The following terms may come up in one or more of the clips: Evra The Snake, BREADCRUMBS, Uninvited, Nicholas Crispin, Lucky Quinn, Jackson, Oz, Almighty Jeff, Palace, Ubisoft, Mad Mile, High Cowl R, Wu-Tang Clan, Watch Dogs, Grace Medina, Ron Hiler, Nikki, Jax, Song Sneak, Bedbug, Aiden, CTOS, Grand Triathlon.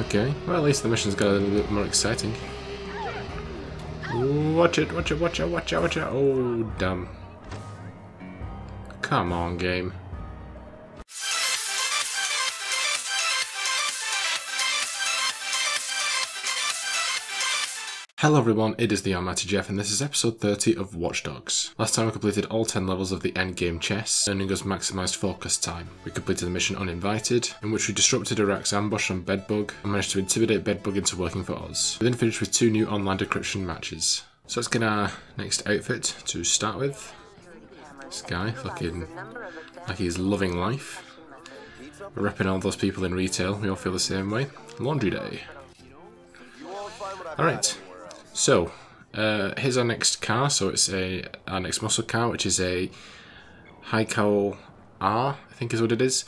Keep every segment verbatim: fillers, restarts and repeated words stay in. Okay, well at least the mission's got a little bit more exciting. Watch it, watch it, watch it, watch it, watch it. Oh, damn. Come on, game. Hello everyone, it is the Almighty Jeff and this is episode thirty of Watch Dogs. Last time we completed all ten levels of the endgame chess, earning us maximised focus time. We completed the mission Uninvited, in which we disrupted Iraq's ambush on Bedbug and managed to intimidate Bedbug into working for Oz. We then finished with two new online decryption matches. So let's get our next outfit to start with. This guy, fucking, like he's loving life. We're repping all those people in retail, we all feel the same way. Laundry day. Alright. So, uh, here's our next car, so it's a our next muscle car, which is a High Cowl R, I think is what it is.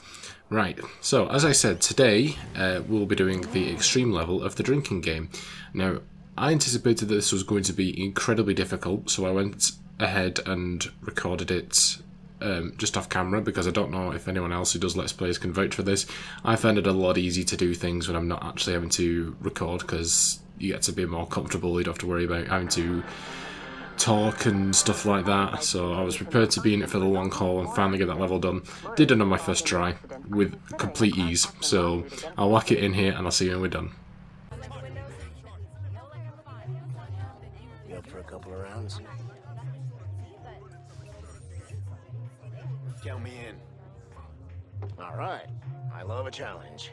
Right, so, as I said, today uh, we'll be doing the extreme level of the drinking game. Now, I anticipated that this was going to be incredibly difficult, so I went ahead and recorded it um, just off camera, because I don't know if anyone else who does Let's Plays can vouch for this. I find it a lot easier to do things when I'm not actually having to record, because you get to be more comfortable, you don't have to worry about having to talk and stuff like that, so I was prepared to be in it for the long haul and finally get that level done. Did it on my first try, with complete ease, so I'll whack it in here and I'll see you when we're done. You up for a couple of rounds? Count me in. Alright, I love a challenge.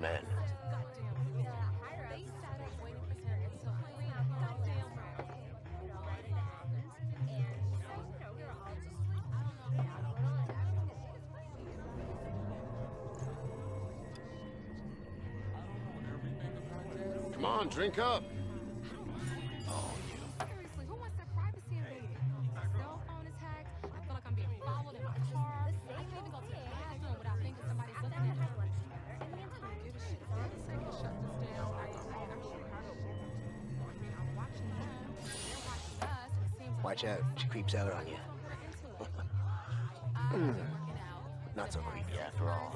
Man. Come on, drink up. Oh, you. Seriously, who wants their privacy in there? My cell phone is hacked. I feel like I'm being followed in my car. I can't even go to the bathroom without thinking somebody's looking at me. Watch out, she creeps out on you. mm. Not so creepy after all.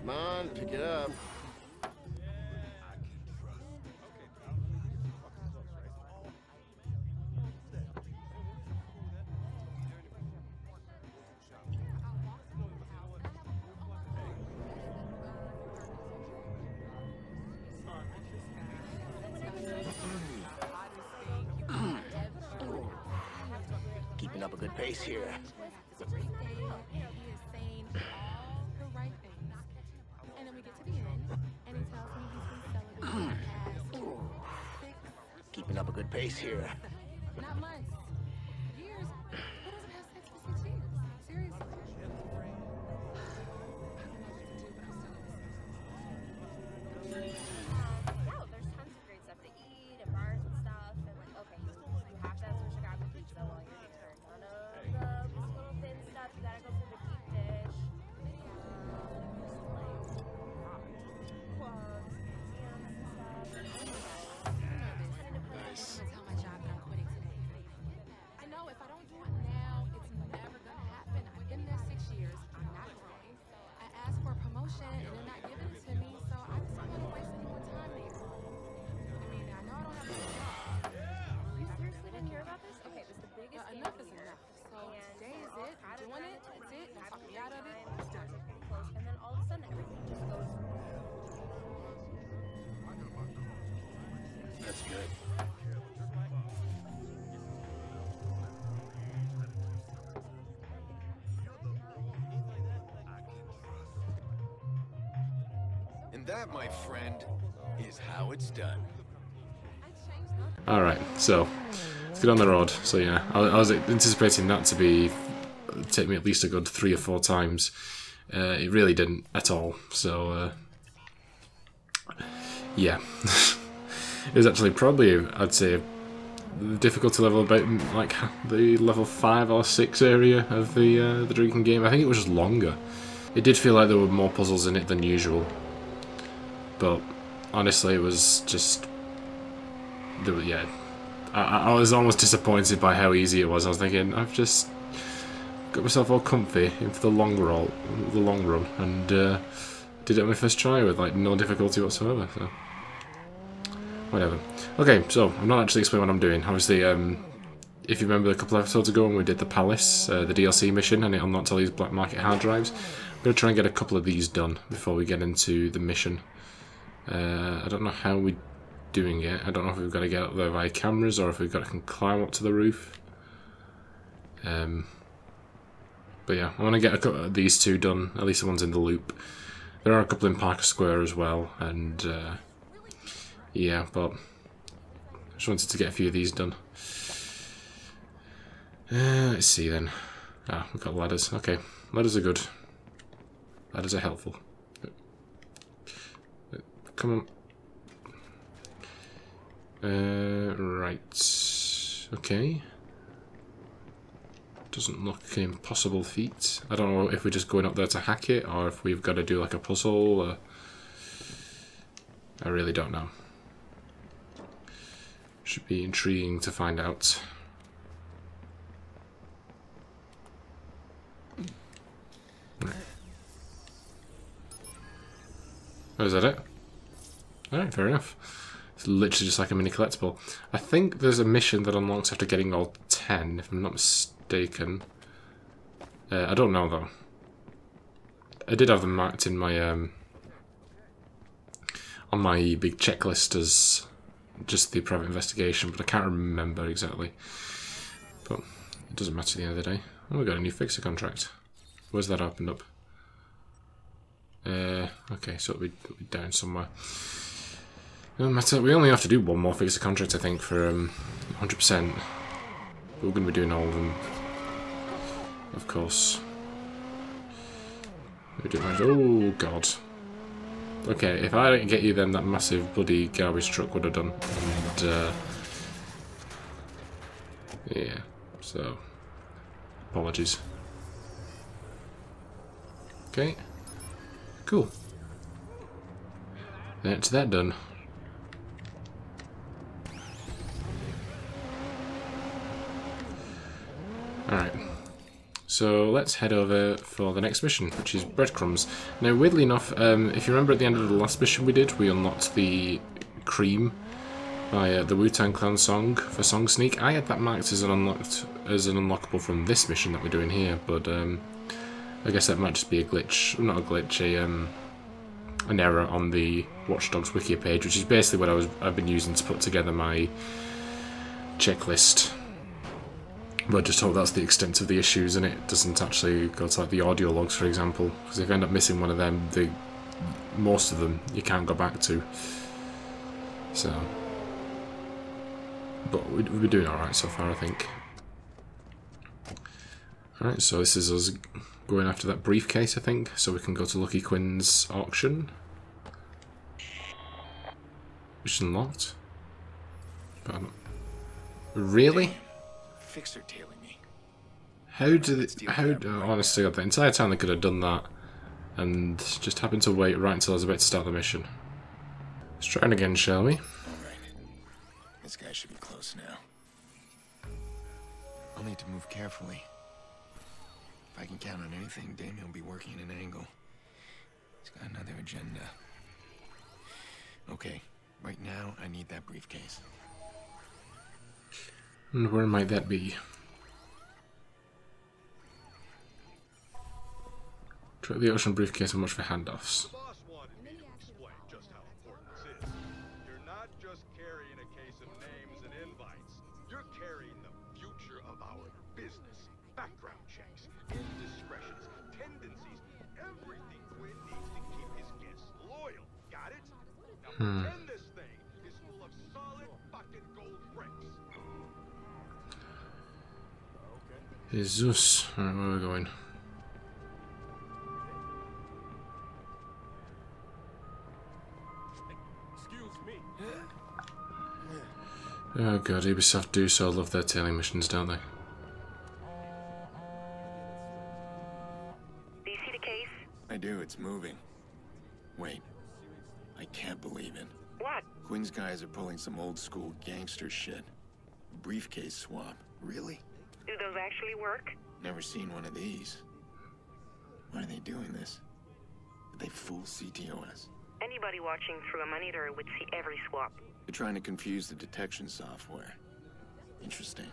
Come on, pick it up. Keeping up a good pace here. Keeping up a good pace here. Not months, years. What is past expectations? Seriously. Wow, there's tons of great stuff to eat and bars and stuff. And like, okay, you have that from Chicago pizza while you're here. None of the little thin stuff. You gotta go through the deep dish. That's good. And that, my friend, is how it's done. All right, so Good on the road. So yeah, I, I was anticipating that to be take me at least a good three or four times. Uh, it really didn't at all. So uh, yeah, it was actually probably, I'd say, the difficulty level about like the level five or six area of the uh, the drinking game. I think it was just longer. It did feel like there were more puzzles in it than usual, but honestly, it was just there were, yeah. I, I was almost disappointed by how easy it was. I was thinking, I've just got myself all comfy in for the long roll, the long run, and uh, did it on my first try with like no difficulty whatsoever. So whatever. Okay, so I'm not actually explaining what I'm doing. Obviously, um, if you remember a couple of episodes ago when we did the Palace, uh, the D L C mission, and it'll not tell these black market hard drives. I'm gonna try and get a couple of these done before we get into the mission. Uh, I don't know how we. doing it. I don't know if we've got to get up there via cameras or if we've got to climb up to the roof. Um, but yeah, I want to get a couple of these two done, at least the ones in the loop. There are a couple in Parker Square as well, and uh, yeah, but I just wanted to get a few of these done. Uh, let's see then. Ah, we've got ladders. Okay, ladders are good. Ladders are helpful. Come on. Uh, right. Okay. Doesn't look an impossible feat. I don't know if we're just going up there to hack it or if we've got to do like a puzzle. Or... I really don't know. Should be intriguing to find out. Oh, is that it? Alright, fair enough. It's literally just like a mini collectible. I think there's a mission that unlocks after getting all ten, if I'm not mistaken. Uh, I don't know though. I did have them marked in my um, on my big checklist as just the private investigation, but I can't remember exactly. But it doesn't matter at the end of the day. Oh, we got a new fixer contract. Where's that opened up? Uh, okay, so it'll be, it'll be down somewhere. No matter, we only have to do one more fixer contract, I think, for um, one hundred percent. We're going to be doing all of them, of course. We don't mind. Oh god. Okay, if I didn't get you, then that massive bloody garbage truck would have done. And, uh, yeah. So, apologies. Okay. Cool. That's that done. Alright, so let's head over for the next mission, which is breadcrumbs. Now, weirdly enough, um, if you remember at the end of the last mission we did, we unlocked the cream by uh, the Wu-Tang Clan song for Song Sneak. I had that marked as an unlocked as an unlockable from this mission that we're doing here, but um, I guess that might just be a glitch, not a glitch, a um, an error on the Watch Dogs wiki page, which is basically what I was I've been using to put together my checklist. But I just hope that's the extent of the issues and it doesn't actually go to like the audio logs, for example, because if you end up missing one of them, the most of them you can't go back to. So, but we're doing alright so far, I think. Alright, so this is us going after that briefcase, I think, so we can go to Lucky Quinn's auction. Mission locked. But I'm... Really? Fixer tailing me. How do they, how do, honestly, God, the entire time they could have done that and just happened to wait right until I was about to start the mission. Let's try it again, shall we? Alright. This guy should be close now. I'll need to move carefully. If I can count on anything, Damien will be working at an angle. He's got another agenda. Okay, right now I need that briefcase. And where might that be? Track the ocean briefcase and watch for handoffs. You're not just carrying a case of names and invites. You're carrying the future of our business, background checks, indiscretions, tendencies, everything Quinn needs to keep his guests loyal. Got it? Now pretend this thing is full of solid bucket gold bricks. Jesus. Alright, where are we going? Oh god, Ubisoft do so love their tailing missions, don't they? Do you see the case? I do, it's moving. Wait, I can't believe it. What? Quinn's guys are pulling some old school gangster shit. Briefcase swap. Really? Do those actually work? Never seen one of these. Why are they doing this? Did they fool C T O S? Anybody watching through a monitor would see every swap. They're trying to confuse the detection software. Interesting.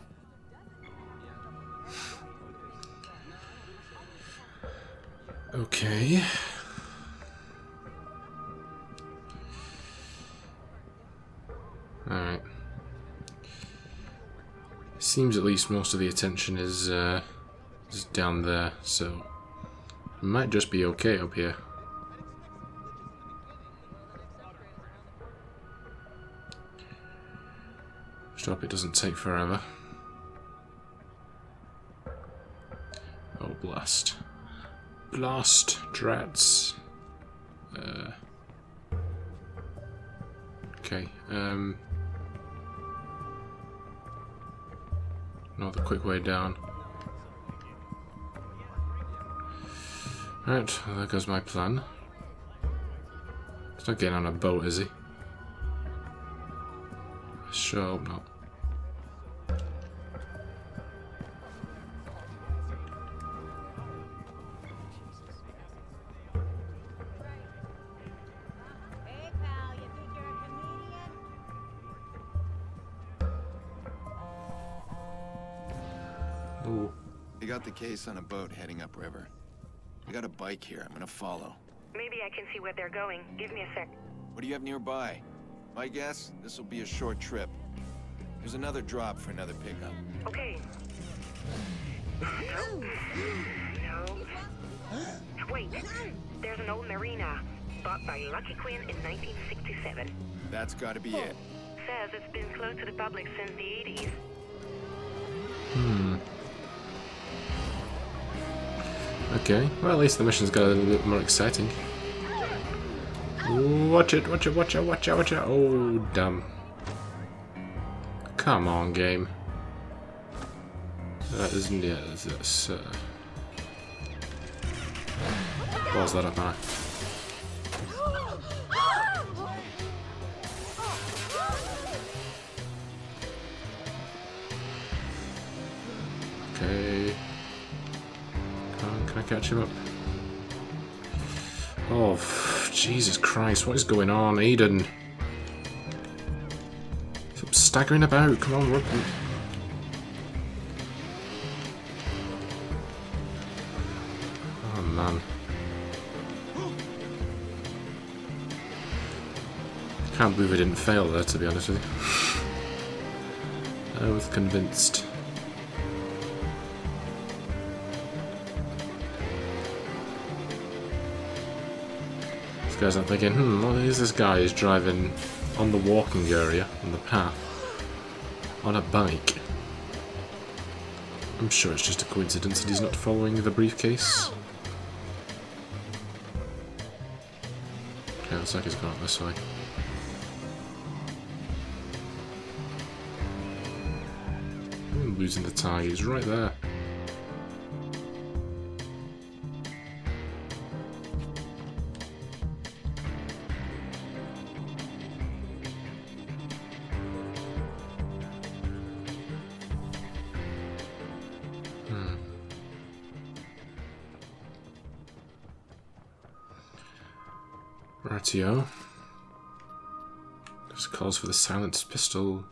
Okay. Alright. Seems at least most of the attention is, uh, is down there, so it might just be okay up here. Hope it doesn't take forever. Oh, blast. Blast, drats. Uh, okay, um... another quick way down. Right, well, there goes my plan. He's not getting on a boat, is he? Sure hope not. Case on a boat heading upriver. I got a bike here. I'm gonna follow. Maybe I can see where they're going. Give me a sec. What do you have nearby? My guess, this will be a short trip. There's another drop for another pickup. Okay. No. No. Wait. There's an old marina bought by Lucky Quinn in nineteen sixty-seven. That's got to be it. Says it's been closed to the public since the eighties. Hmm. Okay, well at least the mission's got a little bit more exciting. Watch it, watch it, watch it, watch it, watch it. Oh, damn. Come on, game. That isn't it, that's... Uh... Balls that up, man. Okay. Can I catch him up? Oh, Jesus Christ, what is going on, Aiden? Stop staggering about, come on, run. Oh, man. Can't believe I didn't fail there, to be honest with you. I was convinced. Guys, I'm thinking, hmm, what is this guy who's driving on the walking area, on the path, on a bike? I'm sure it's just a coincidence that he's not following the briefcase. Okay, looks like he's gone up this way. I'm losing the target, he's right there. Ratio. This calls for the silenced pistol.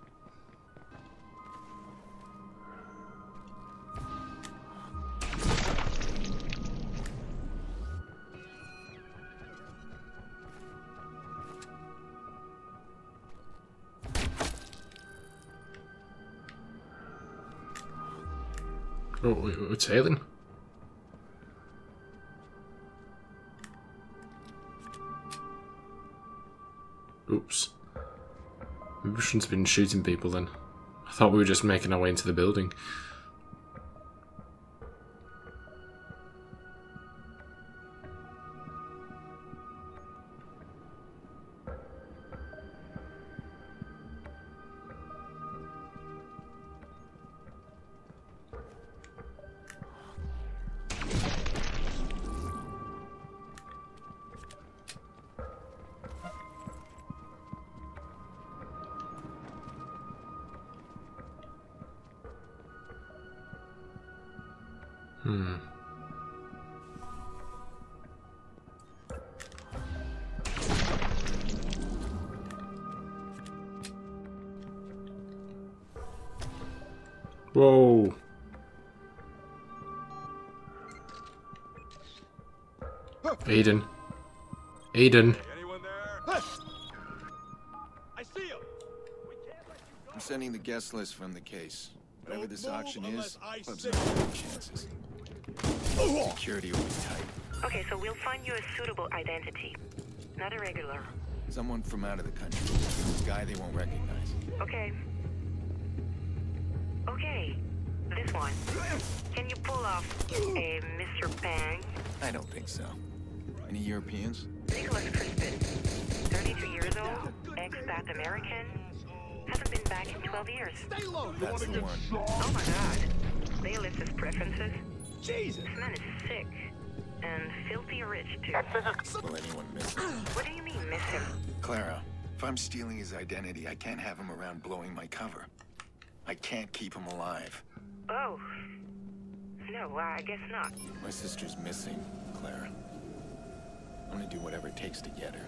Oh, wait, we're tailing. Oops. Maybe we shouldn't have been shooting people then. I thought we were just making our way into the building. Hmm. Whoa. Aiden. Aiden. Anyone there? I see him. We can't let you go. I'm sending the guest list from the case. Whatever this auction is, clubs have no chances. Security will be tight. Okay, so we'll find you a suitable identity. Not a regular. Someone from out of the country. A guy they won't recognize. Okay. Okay, this one. Can you pull off a Mister Pang? I don't think so. Any Europeans? Nicholas Crispin, thirty-two years old, expat American. Hasn't been back in twelve years. Stay low. That's the one. Oh my God. They list his preferences. Jesus. This man is sick and filthy rich too. Will anyone miss him? What do you mean miss him? Clara, if I'm stealing his identity, I can't have him around blowing my cover. I can't keep him alive. Oh. No, I guess not. My sister's missing, Clara. I'm gonna do whatever it takes to get her.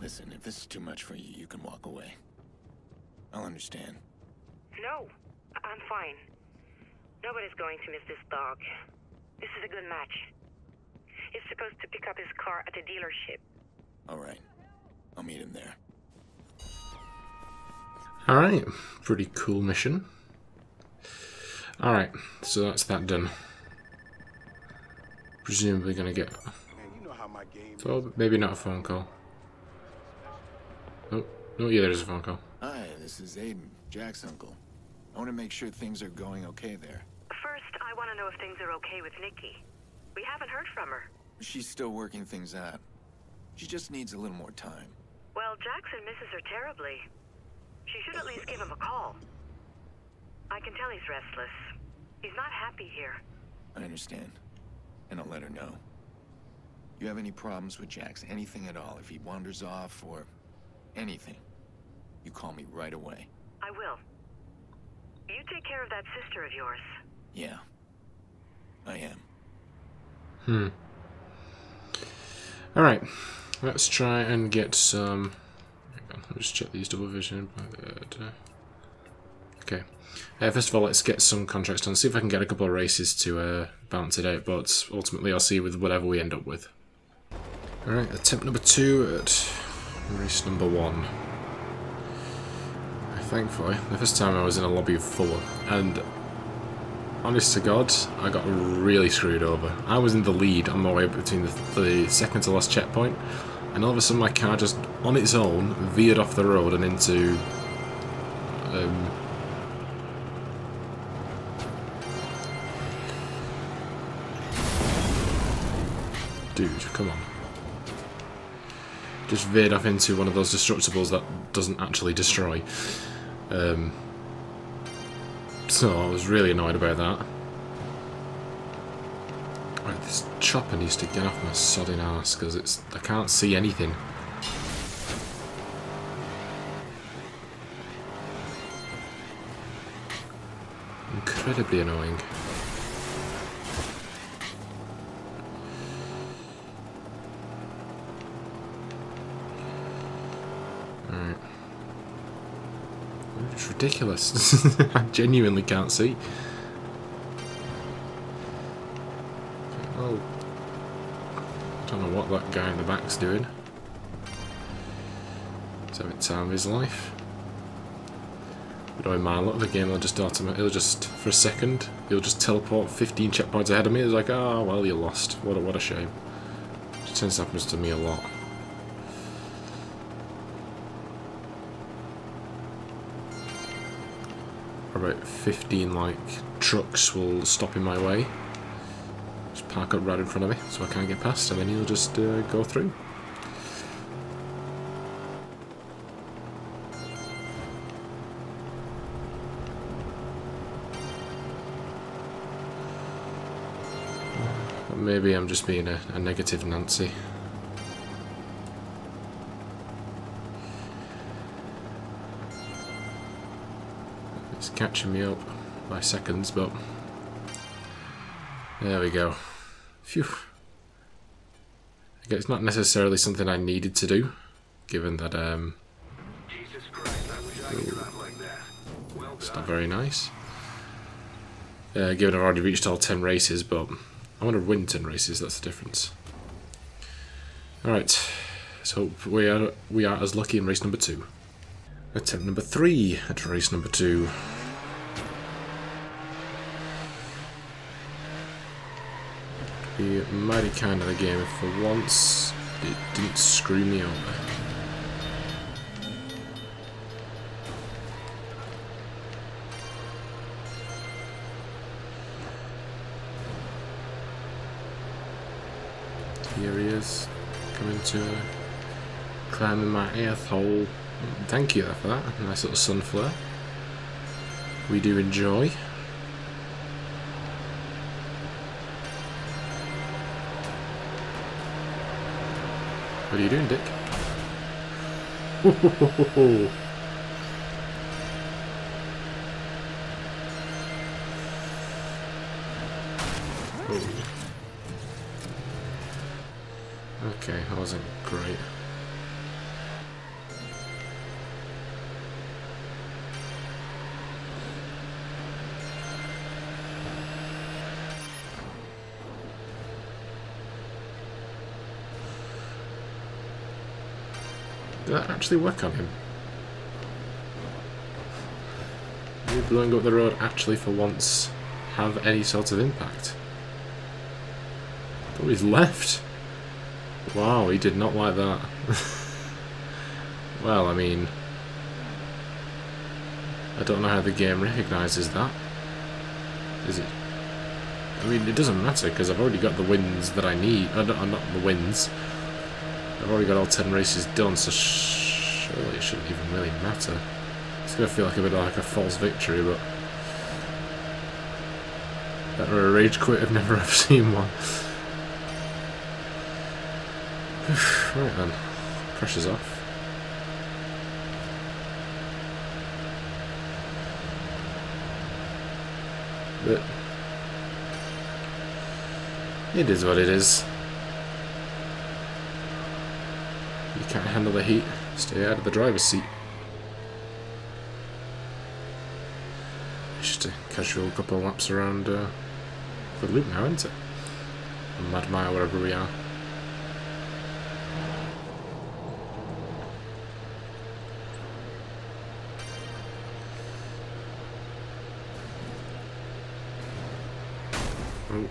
Listen, if this is too much for you, you can walk away. I'll understand. No, I'm fine. Nobody's going to miss this dog. This is a good match. He's supposed to pick up his car at the dealership. All right. I'll meet him there. Alright, pretty cool mission. Alright, so that's that done. Presumably gonna get... Well, maybe not a phone call. Oh, oh yeah, there's a phone call. Hi, this is Aiden, Jack's uncle. I want to make sure things are going okay there. First, I want to know if things are okay with Nikki. We haven't heard from her. She's still working things out. She just needs a little more time. Well, Jackson misses her terribly. She should at least give him a call. I can tell he's restless. He's not happy here. I understand. And I'll let her know. You have any problems with Jax? Anything at all? If he wanders off or anything, you call me right away. I will. You take care of that sister of yours. Yeah. I am. Hmm. Alright. Let's try and get some... I'll just check these double vision. Okay. Uh, first of all, let's get some contracts done. See if I can get a couple of races to uh, balance it out, but ultimately I'll see with whatever we end up with. Alright, attempt number two at race number one. Thankfully, the first time I was in a lobby full, and honest to God, I got really screwed over. I was in the lead on my way between the, the second to last checkpoint, and all of a sudden my car just, on its own, veered off the road and into... Um, dude, come on. Just veered off into one of those destructibles that doesn't actually destroy. Um, so I was really annoyed about that. Right, this chopper needs to get off my sodding ass because it's I can't see anything. Incredibly annoying. Alright. It's ridiculous. I genuinely can't see. That guy in the back's doing. He's having time of his life. But don't mind, a lot of the game will just automatically, it'll just, for a second, it'll just teleport fifteen checkpoints ahead of me. It's like, oh, well, you lost. What a, what a shame. It tends to happen to me a lot. About fifteen, like, trucks will stop in my way. Park up right in front of me so I can't get past, and then he'll just uh, go through. But maybe I'm just being a, a negative Nancy. It's catching me up by seconds, but There we go. Phew. I guess it's not necessarily something I needed to do, given that, um... Jesus Christ, I wish I could drop like that. Well done. It's not very nice. Uh, given I've already reached all ten races, but I want to win ten races, that's the difference. Alright, so we are, we are as lucky in race number two. Attempt number three at race number two. Be mighty kind of the game if for once it didn't screw me over. Here he is, coming to climbing my earth hole. Thank you for that, nice little sun flare. We do enjoy. What are you doing, Dick? Oh. Okay, that wasn't great. Did that actually work on him? You blowing up the road actually for once have any sort of impact? Oh, he's left! Wow, he did not like that. Well, I mean... I don't know how the game recognises that. Is it... I mean, it doesn't matter, because I've already got the wins that I need. Oh, no, not the wins. I've already got all ten races done, so surely it shouldn't even really matter. It's going to feel like a bit like a false victory, but... Better a rage quit, I've never ever seen one. Right then, pressure's off. But... It is what it is. You can't handle the heat. Stay out of the driver's seat. Just a casual couple of laps around uh, the loop now, isn't it? A Mad Mile, wherever we are. Oh.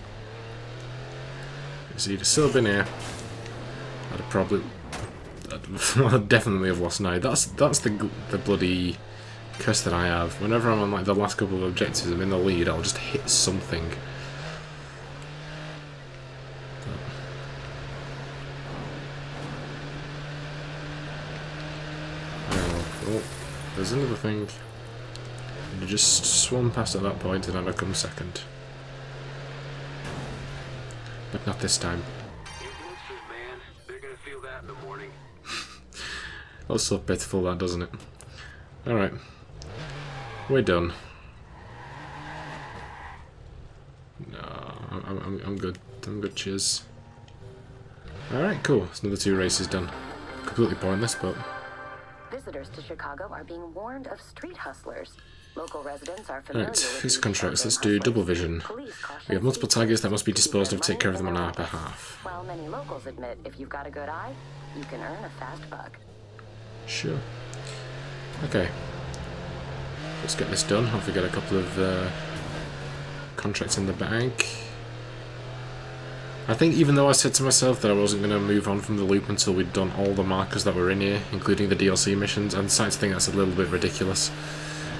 So you'd have still been here. I'd have probably... I'd definitely have lost now. That's that's the the bloody curse that I have. Whenever I'm on like the last couple of objectives, I'm in the lead. I'll just hit something. Oh, oh, there's another thing. You just swung past at that point, and I'd have come second. But not this time. That's so pitiful, that, doesn't it? Alright. We're done. No, I'm, I'm, I'm good. I'm good, cheers. Alright, cool. It's another two races done. Completely pointless, but... Visitors to Chicago are being warned of street hustlers. Local residents are familiar with... Alright, these contracts. Let's do double vision. We have multiple targets that must be disposed of. Take care of them on our behalf. While many locals admit if you've got a good eye, you can earn a fast buck. Sure. Okay. Let's get this done. Hopefully get a couple of uh, contracts in the bank. I think even though I said to myself that I wasn't going to move on from the loop until we'd done all the markers that were in here, including the D L C missions, I decided to think that's a little bit ridiculous.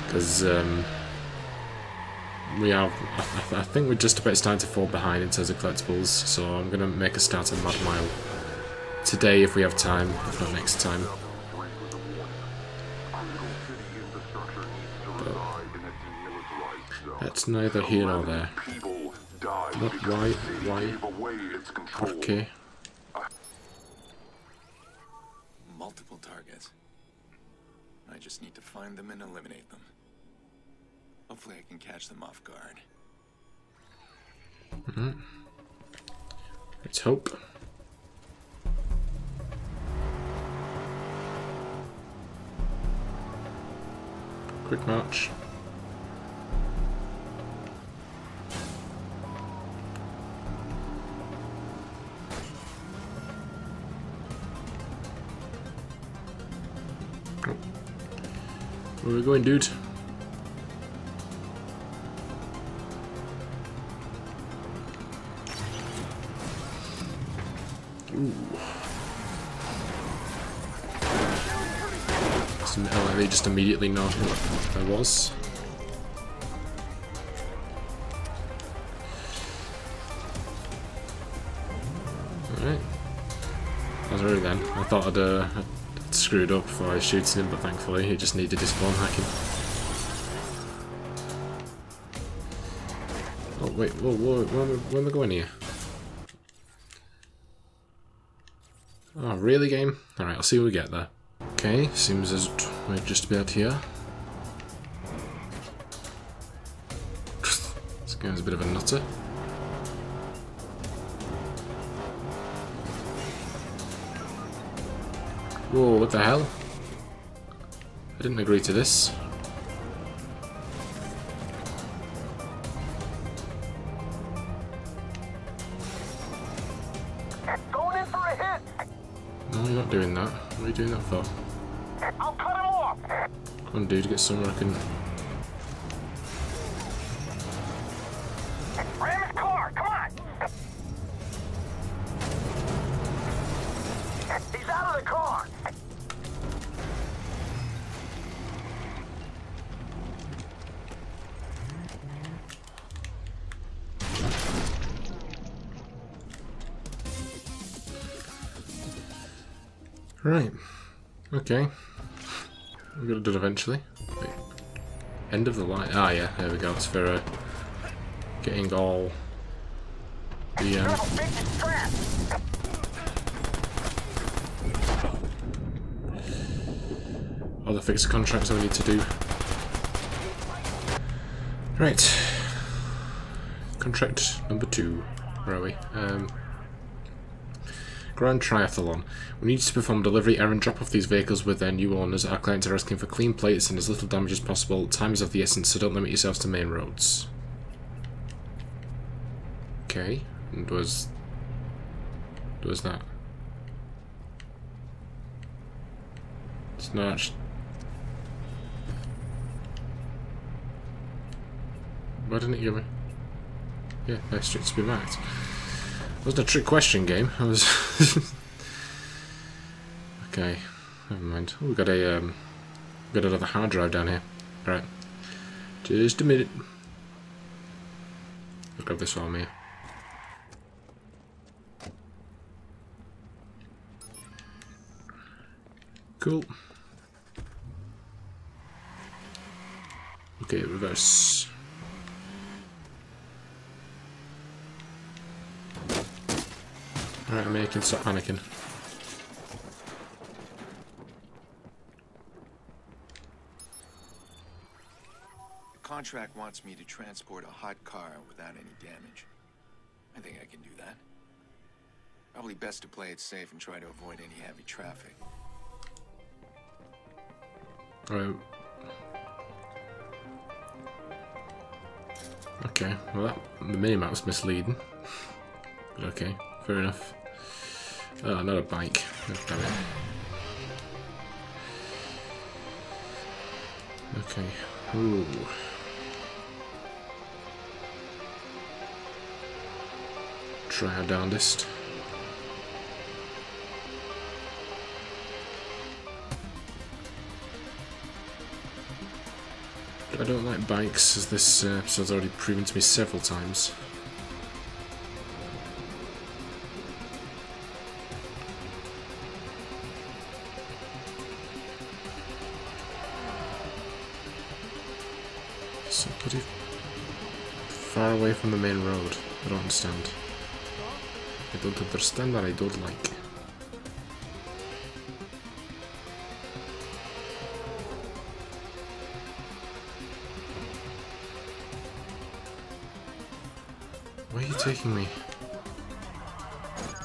Because um, we are... I think we're just about starting to fall behind in terms of collectibles, so I'm going to make a start at Mad Mile today if we have time, if not next time. That's neither here nor there. Not why, why, okay. Multiple targets. I just need to find them and eliminate them. Hopefully I can catch them off guard. Alright. Let's hope. Quick march. Oh. Where are we going, dude? Ooh. Like they just immediately know who I was. Alright. I was already then. I thought I'd, uh, I'd screwed up by shooting him, but thankfully he just needed his spawn hacking. Oh wait, whoa, whoa, where am I, where am I going here? Oh, really, game? Alright, I'll see what we get there. Okay, seems as we're just about here. This game's a bit of a nutter. Whoa, what the hell? I didn't agree to this. Doing that? What are you doing that for? I'll cut him off. Come on, dude, get somewhere I can. Ram his car, come on! He's out of the car. Right. Okay. We're gonna do it eventually. Wait. End of the line. Ah, yeah. There we go. It's for uh, getting all the. Um... all the fixed contracts that we need to do. Right. Contract number two. Where are we? Um. Grand Triathlon. We need to perform delivery, errand, drop off these vehicles with their new owners. Our clients are asking for clean plates and as little damage as possible. Time is of the essence, so don't limit yourselves to main roads. Okay. And was... was that? It's not actually... Why didn't it give me? Yeah, no streets to be marked. Wasn't a trick question, game. I was okay. Never mind. Oh, we got a um, we got another hard drive down here. All right, just a minute. I'll grab this arm here. Cool. Okay, reverse. Alright, I'm making stop panicking. The contract wants me to transport a hot car without any damage. I think I can do that. Probably best to play it safe and try to avoid any heavy traffic. Alright. Okay, well that, the minimap was misleading. But okay, fair enough. Oh, not a bike. Oh, damn it. Okay. Ooh. Try our darndest. I don't like bikes, as this episode's already proven to me several times. So pretty far away from the main road. I don't understand. I don't understand that I don't like. Where are you taking me?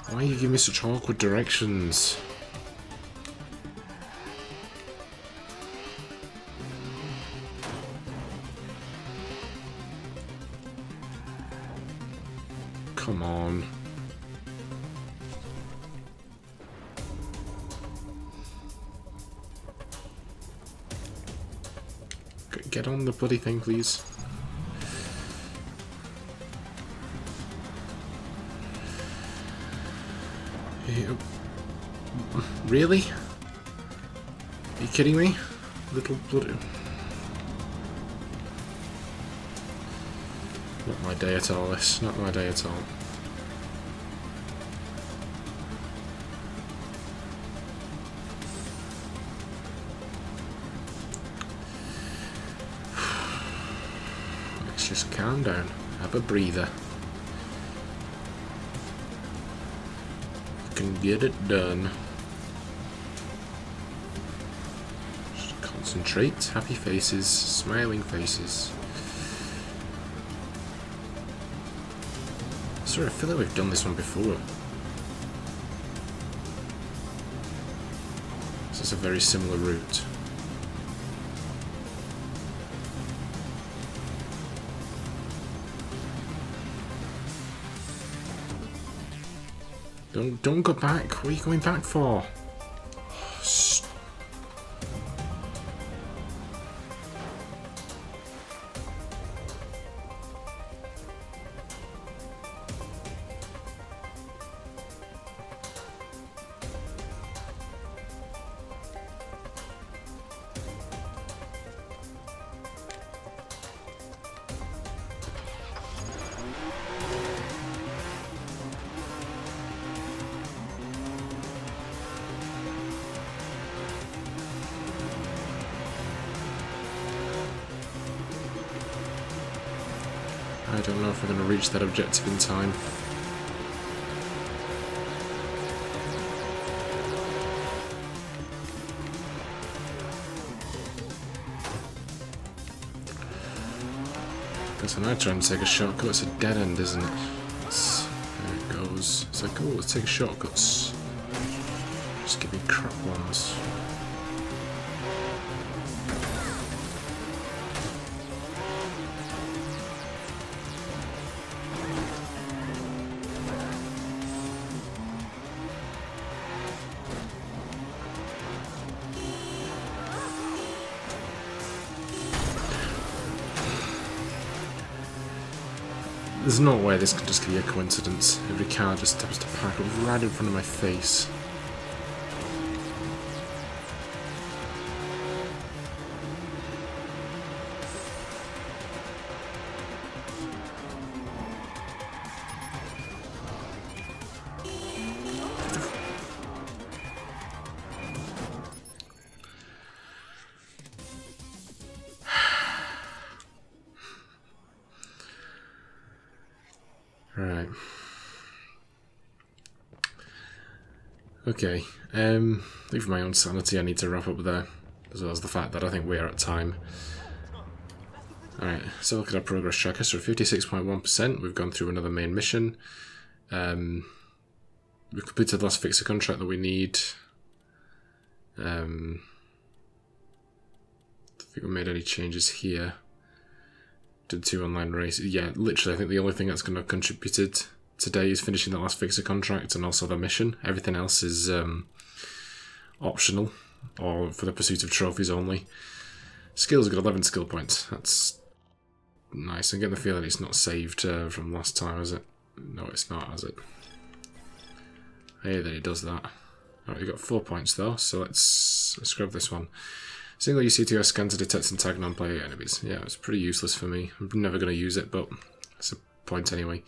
Why are you giving me such awkward directions? Come on. Get on the bloody thing, please. Really? Are you kidding me? Little bloody... Not my day at all, this. Not my day at all. Let's just calm down. Have a breather. You can get it done. Concentrate, happy faces, smiling faces. Sorry, I feel like we've done this one before. This is a very similar route. Don't don't go back. What are you going back for? I don't know if we're going to reach that objective in time. Guess I'm now trying to take a shortcut. It's a dead end, isn't it? It's, there it goes. It's like, oh, let's take shortcuts. Just give me crap ones. There's no way this could just be a coincidence. Every car just happens to park up right in front of my face. Right. Okay. Um, I think for my own sanity I need to wrap up there, as well as the fact that I think we are at time. Alright, so look at our progress tracker. So we're fifty-six point one percent. We've gone through another main mission. Um, we've completed the last fixer contract that we need. Um, I think we made any changes here. Did two online races. Yeah, literally, I think the only thing that's going to have contributed today is finishing the last fixer contract and also the mission. Everything else is um, optional, or for the pursuit of trophies only. Skills got eleven skill points. That's nice. I'm getting the feeling it's not saved uh, from last time, is it? No, it's not, has it? Hey, then it does that. Alright, we've got four points though, so let's, let's grab this one. Single-use C T O S scan to detect and tag non-player enemies. Yeah, it's pretty useless for me. I'm never going to use it, but it's a point anyway.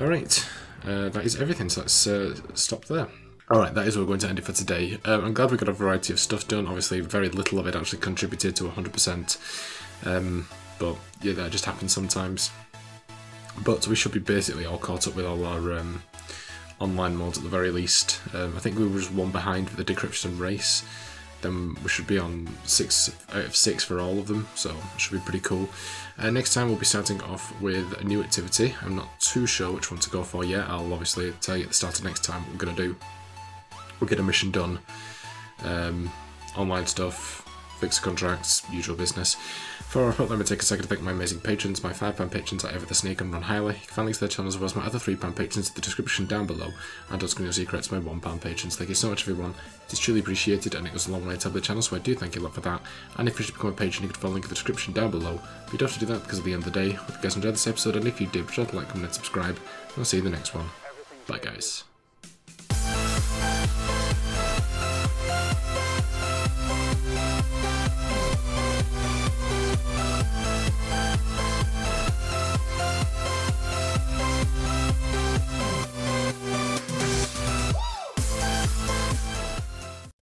Alright, uh, that is everything, so let's uh, stop there. Alright, that is where we're going to end it for today. Um, I'm glad we got a variety of stuff done. Obviously, very little of it actually contributed to one hundred percent. Um, but, yeah, that just happens sometimes. But we should be basically all caught up with all our... Um, online mods at the very least. Um, I think we were just one behind for the decryption race. then we should be on six out of six for all of them, so it should be pretty cool. Uh, next time we'll be starting off with a new activity. I'm not too sure which one to go for yet. I'll obviously tell you at the start of next time what we're going to do. We'll get a mission done, um, online stuff, fix contracts, usual business. Before I put, let me take a second to thank my amazing patrons, my five pound patrons at Evra The Snake and Ron Hiler. You can find links to their channels as well as my other three pound patrons in the description down below, and also Your Secrets, my one pound patrons. Thank you so much everyone, it is truly appreciated and it goes a long way to help the channel, so I do thank you a lot for that. And if you wish to become a patron, you can find a link in the description down below, but you don't have to do that because at the end of the day, hope you guys enjoyed this episode, and if you did, be sure to like, comment and subscribe, and I'll see you in the next one. Bye guys.